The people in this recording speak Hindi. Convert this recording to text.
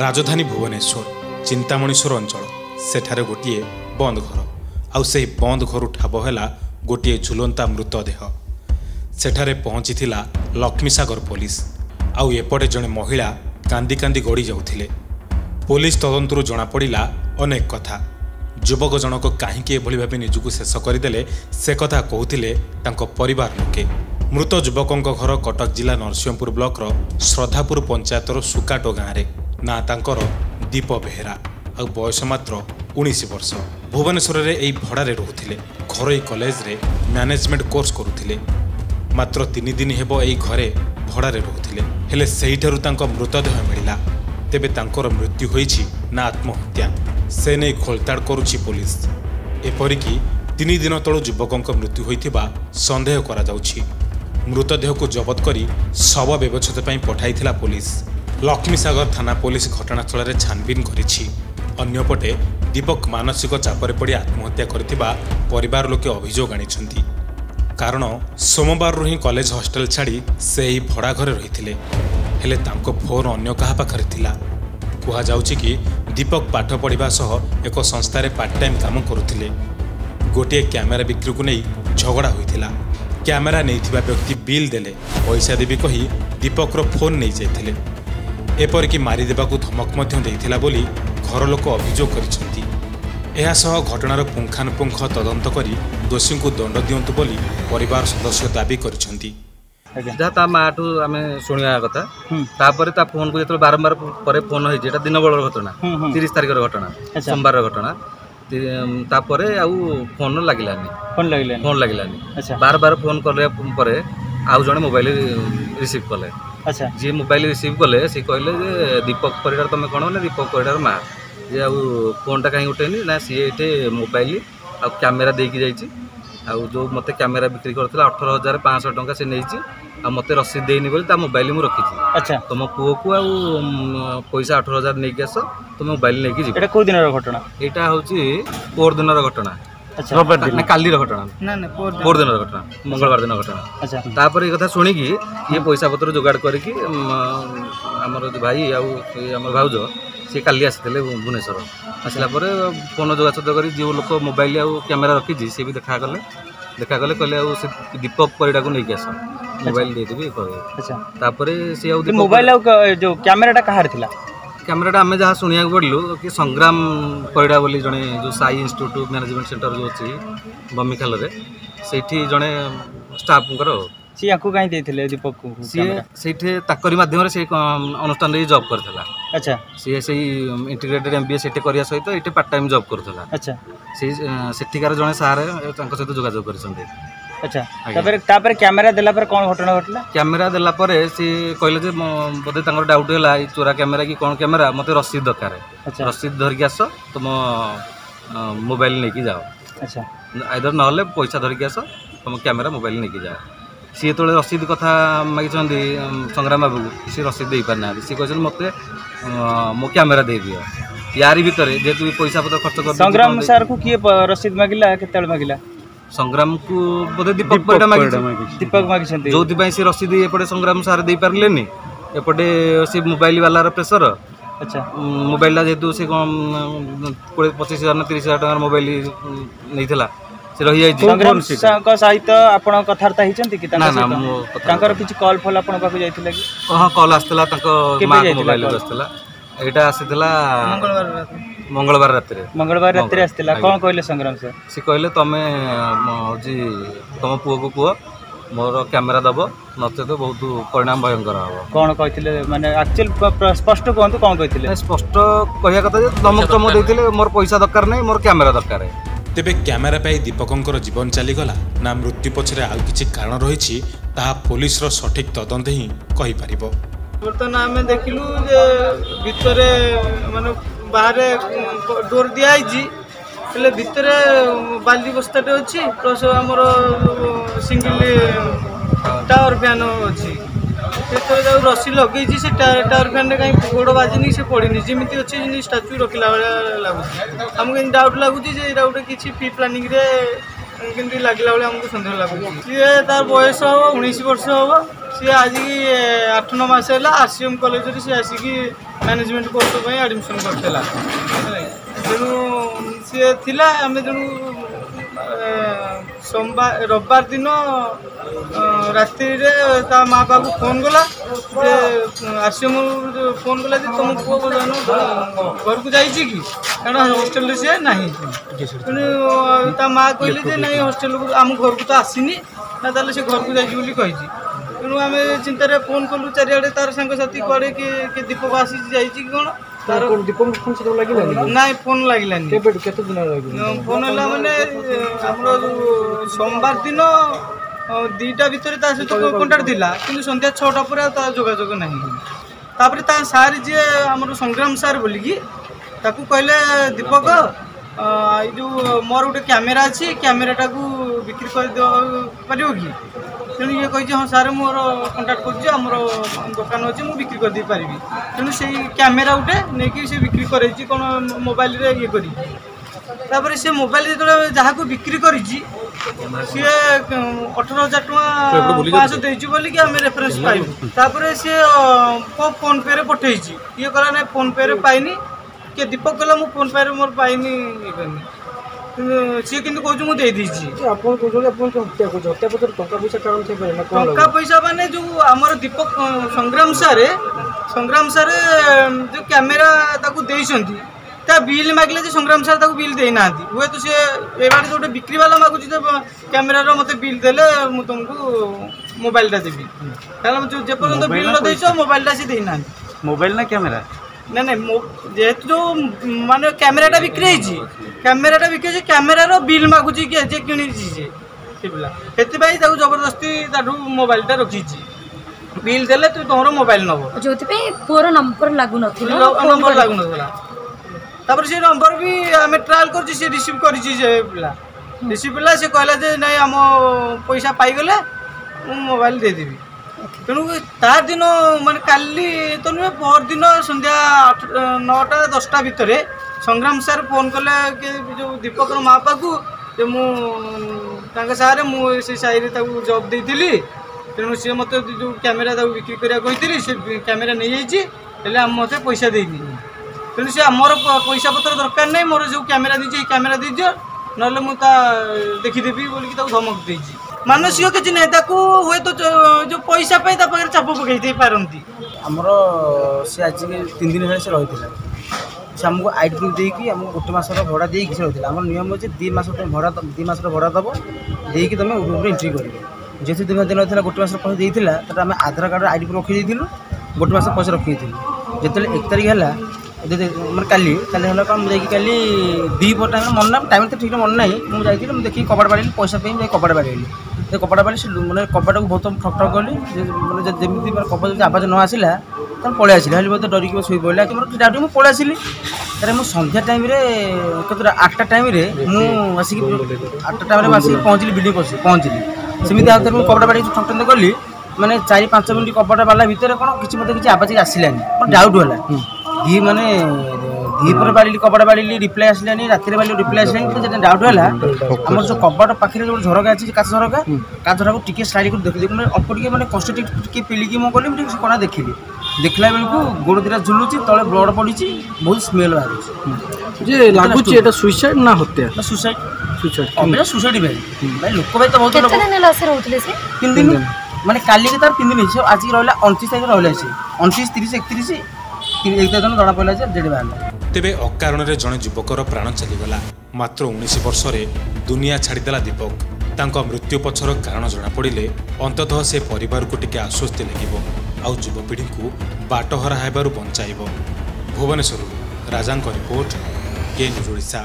राजधानी भुवनेश्वर चिंतामणीश्वर अंचल सेठारे गोटे बंद घर आउ से बंद घर ठाबला गोटे झुलंता मृतदेह सेठारे पहुंचीथिला लक्ष्मीसागर पुलिस आउ एपटे जने महिला कांदी कांदी गड़ी जाउथिले। पुलिस तदंतरु जना पड़िला अनेक कथा युवक जनक कहीं भाव निजुकू शेष करदे से कथा कहते परिवार लोके। मृत युवकों घर कटक जिला नरसिंहपुर ब्लॉक श्रद्धापुर पंचायतर सुकाटो गाँव ना तांकर दीप बेहरा आ बयस मात्र 19 वर्ष भुवनेश्वर यही भड़े रुले घर कॉलेज रे मैनेजमेंट कोर्स करुले मात्र 3 दिन हेब यही घरे भड़े रुले हेले सेहिठारु तांको मृतदेह मिला तेबे तांकर मृत्यु होईछि ना आत्महत्या से नहीं खोलताड़ करुछि पुलिस। एपरिकी 3 दिन तलु युवकों मृत्यु होईथिबा संदेह करा जाउछि। मृतदेह को जबत करी शव व्यवस्था पई पठाइथिला पुलिस। लक्ष्मीसागर थाना पुलिस घटनास्थल रे छानबीन करिछि। अन्यपटे दीपक मानसिक चापरे पड़ी आत्महत्या करथिबा परिवार लोके अभियोग आनिछंती। कारण सोमवार रु ही कॉलेज हॉस्टल छाड़ी से ही भड़ा घरे रहिथिले हेले तांको फोन अन्य कहा पाखरे थिला। कुहा जाउछि कि दीपक पाठ पढ़िबा सह एको संस्थारे पार्ट टाइम काम करुथिले। गोटे कैमेरा बिक्री को नहीं झगड़ा होइथिला। कैमेरा नैथिबा व्यक्ति बिल देले पैसा देबी कही दीपक रो फोन नै जाइथिले। एपरकी मारी देबाकू धमक मध्य देइथिला बोली घर लोक अभियोग करिसथि। एहा सह घटनार पुंखानुपुंख तदंत करी दोषी को दंड दियंतु बोली परिवार सदस्य दाबी करिसथि। जहाँ माठू आम शुणा कथा तापर ता फोन को जो बारंबार पर फोन होता दिन बल घटना 30 तारिख घटना सोमवार घटना तापर आन लगे फोन लगे बार बार फोन कले आउ जड़े मोबाइल रिसीव कले। जी मोबाइल रिसीव कले सी कहले दीपक परिडार तुम कौन ना दीपक परिडार माँ जे आउ फोनटा कहीं उठेनि ना सी ये मोबाइल आ कैमेरा देकी जाइए आउ जो मत कैमेरा बिक्री करता 18,500 टंका से नहीं मत रसीद देनी बोली ता मोबाइल मुझे रखी तुम पुओ को आ पैसा 18,000 नहीं आस तुम मोबाइल नहीं कौ दिन घटना यहाँ हूँ पोर दिन घटना काली घटना पोर दिन घटना मंगलवार दिन घटना तापर ये कथा शुणिकी ये पैसा पत्र जोगाड़ करके आमर भाई आम भाज सी काली आसते भुवनेश्वर आसला फोन जोगाजोग कर जो लोक मोबाइल आ कैमेरा रखी सी भी देखा कले कहले दीपक परिडा को लेकिन आस मोबाइल देदेवी कहे मोबाइल जो कैमेराटा कहार कैमेराटा आम जहाँ शुणा पड़लु कि संग्राम परिडा बोली जड़े जो साई इंस्टीट्यूट मैनेजमेंट सेंटर जो अच्छी बमिखाल से जड़े स्टाफ सी आपको कहीं देते दीपक को सी ताकरी मध्यम से अनुष्ठान जॉब करता। अच्छा सी से इंटीग्रेटेड एमबीए से सहित ये पार्ट टाइम जॉब करता। अच्छा सेठिकार जड़े सारे सहित जोगाजोग कर। अच्छा तापर कैमेरा देला पर कौन घटना घटला कैमेरा देला पर सी कहले बोधे डाउट है चोरा कैमेरा कि कौन कैमेरा मत रसीद दरकार रसीद धरिकी आस तुम मोबाइल नहीं जाओ। अच्छा आइदर ना पैसा धरिकी आस तुम कैमेरा मोबाइल नहीं जाओ सी ये रसीद कथा मागिंट संग्राम बाबू सी रसीद दे पार ना सी कह मत मो कैमेरा दे दियो यारी भर जेहतु पैसा पत्र खर्च कर संग्राम सर को किए रसीद मागिला केतल मागिला संग्राम को बोधे दीपक मागिसें जो सी रसीद एपटे संग्राम सर दे पारे एपटे सी मोबाइल वाला प्रेसर। अच्छा मोबाइल जेहतु सी कम 25,000 ना 30,000 टकर मोबाइल नहीं संग्राम सहित आपन कथार्ता हिचंती कि ताका तांकर किछि कॉल फॉल आपन पाखु जाइथिला कि हां कॉल आस्तला ताको मां मोबाइल आस्तला एटा आसितला मंगलवार रात्री आस्तला कोन कहले संग्राम सर सी कहले तमे जी तम पुओ को पुओ मोर कैमरा दबो नते तो बहुत परिणाम भयंकर हो कोन कहथिले माने एक्चुअल स्पष्ट कोंतु कोन कहथिले स्पष्ट कहया कथा जे धमक धमक देथिले मोर पैसा दरकार नै मोर कैमरा दरकार है। तेबे कैमेरा पाई दीपकों जीवन चलीगला ना मृत्यु पछरे आउ किछि कारण रही पुलिस रो सठिक तदंत ही कहि परिबो। बर्तन आम देखिलु जे भितरे माने बाहर डोर दिया आइछि हेले भितरे बाली बस्ताटे अछि प्लस हमरो सिंगल टावर फैन अछि सेटा जो रसी लगे से टावर फैन कहीं गोड़ बाजिनी से पड़े जमी अच्छे स्टाच्यू रखला भाई लगुच आमको डाउट लगुच कि प्री प्लानिंग रे किंतु लगला बेले आमको सन्देह लगुच सी तार बयस हम 19 वर्ष हम सी आज की 8-9 मस आरसीएम कॉलेज सी आसिक मैनेजमेंट कोर्स एडमिशन करता तेणु सी थिला आम तेणु सोमवार रविवार दिन राति माँ बाप को फोन कला आरसीएम फोन कला तुम पुओ घर को जा हॉस्टल सी ना तेना माँ कहली ना हॉस्टल को आम घर को तो आसनी ना तेल सी घर को जाइए तेणु आम चिंतार फोन कलु चारिड़े तार सांगसाथी कड़े कि दीपक आसी जा कौन तार दीपक फोन से ना फोन लगलानी फोन है मैंने आम सोमवार दिन 2टा भितर सहित कंटाक्ट थी कि सन्ध्या 6टा पर जोगाजोग ना तापर ता सार जी आम संग्राम सार बोलिकी ताकू कहले दीपक जो मोर गोटे कैमेरा अच्छी कैमेराटा को बिक्री कर पार कि तेणु ये कही हाँ सार मोर कंटाक्ट कर दुकान अच्छे मुझे बिक्री करदे पारि तेणु से कैमेरा गोटे नहीं बिक्री कर कौन मोबाइल ये कर सी मोबाइल जो जहाँ को बिक्री कर सी 18,000 टଙ୍କା बोलिकी आम रेफरेन्स पाइबू सी फोन पे पठे ये कहला ना फोन पे पाइनी कि दीपक कहला मु फोन पे मोर पाइनी ये करनी सी कि कौन मुझे टा पैसा मान जो आम दीपक संग्राम सारे जो कैमेरा बिल मागिले जे संग्राम सार ताको बिल देना हुए तो सी एबार जो बिक्री वाला मागुच कैमेरा मत बिल देले मु तुमको मोबाइलटा देवी जेपर्यंत बिल न देस मोबाइलटा सी देना मोबाइल ना कैमेरा ना ना जेहेतु जो मान कैमेराटा बिक्री कैमेराटा बिक्री कैमेरार बिल मागुच किए जे कि जबरदस्ती मोबाइलटा रखी बिल देले तू तुम मोबाइल नब जो पुओर नंबर लगू ना तापर से नंबर भी आम ट्रायल रिसीव करा से कहला जे ना आम पैसा पाईगले मोबाइल देदेवी तेणु तार दिन मान काली तो नुहे पहर दिन संध्या 9-10टा भितर संग्राम सार फोन कले कि जो दीपक माँ पाकू मुझे सारे मुझे साई जॉब दे तेणु सी मत जो कैमेरा बिक्री कराया सी कैमेरा नहीं जाइए मत पैसा देनी तेणु सी मोर पैसा पतर दरकार नहीं मोर जो कैमेरा दीजिए कैमेरा दीजिए ना मुझे देखीदेवी बोलिकी धमक देजी मानसिक किसी ना हे तो जो पैसा पाखे चाप पकई पारती आमर सी आज 3 दिन भाई से रही सी आमको आइट प्रूफ देकी आमको गोटे मस भड़ा देक रही आम नियम अच्छे 2 मास भड़ा दब देक तुम एंट्री कर जेहतु 2 दिन था गोटे मस पैसा देता तो आम आधार कार्ड आइट प्रूफ रखी देलु गोटे मस पैसा रखी देते 1 तारिख है मैं काली है कौन मुझे काली दीपर टाइम मन ना टाइम तो ठीक मन ना मुझे मुझे देखिए कपड़ा बाड़ी पैसा कपड़ा बाड़ेली तो कपड़ा बाड़ी मैंने कपड़ा को बहुत ठक ठक कली मैंने जमी मैं कपड़ा आवाज न आसला तो पलि आस मत डरिक शो पड़ा कि मैं डाउट मुझे पलि आसिली तेरे मुझे सन्ध्या टाइम कतरा 8टा टाइम मुझे 8टा टाइम आसिक पहुँचली बिल्डिंग पहुँचली सेमती आगे मुझे कपड़ा बाड़ी ठक ठक कली मैंने 4-5 मिनट कपड़ा बाला भितर कौन कि मतलब किसी आवाज आसलानी मैं डाउट होगा दी माने दीपर बाड़ी कपड़ा बाड़ी रिप्लाई आसलानी रातिर बाड़ी रिप्लाई आसलानी डाउट है आम जो कपड़ा पाखे जो झरका अच्छी काच झरका का झरका टी स्टाइल कर देखिए मैं अल्प टे मैं कष्ट पिलिकी मुझे कल मुझे कणा देखिली देखला बेलू गोड़ दीटा झुलुची तले ब्लड पड़ी बहुत स्मेल बाहर लगुच सुइसाइड ना हत्या सुइसाइड भाई लोक भाई तो बहुत 3 दिन मैंने काली के तार 3 दिन आज रहा 29 तारीख रहा 29, 30, 31 जना पड़ा तेरे अकारण जड़े युवकर प्राण चलीगला मात्र 19 वर्ष दुनिया छाड़देला दीपक तांको मृत्यु पछर कारण जनापड़े अंततः से परिवार को टिके आश्वस्ति लगे आुवपीढ़ी को बाटहरा होवु भुवनेश्वर राजा रिपोर्ट के न्यूज़ ओडिशा।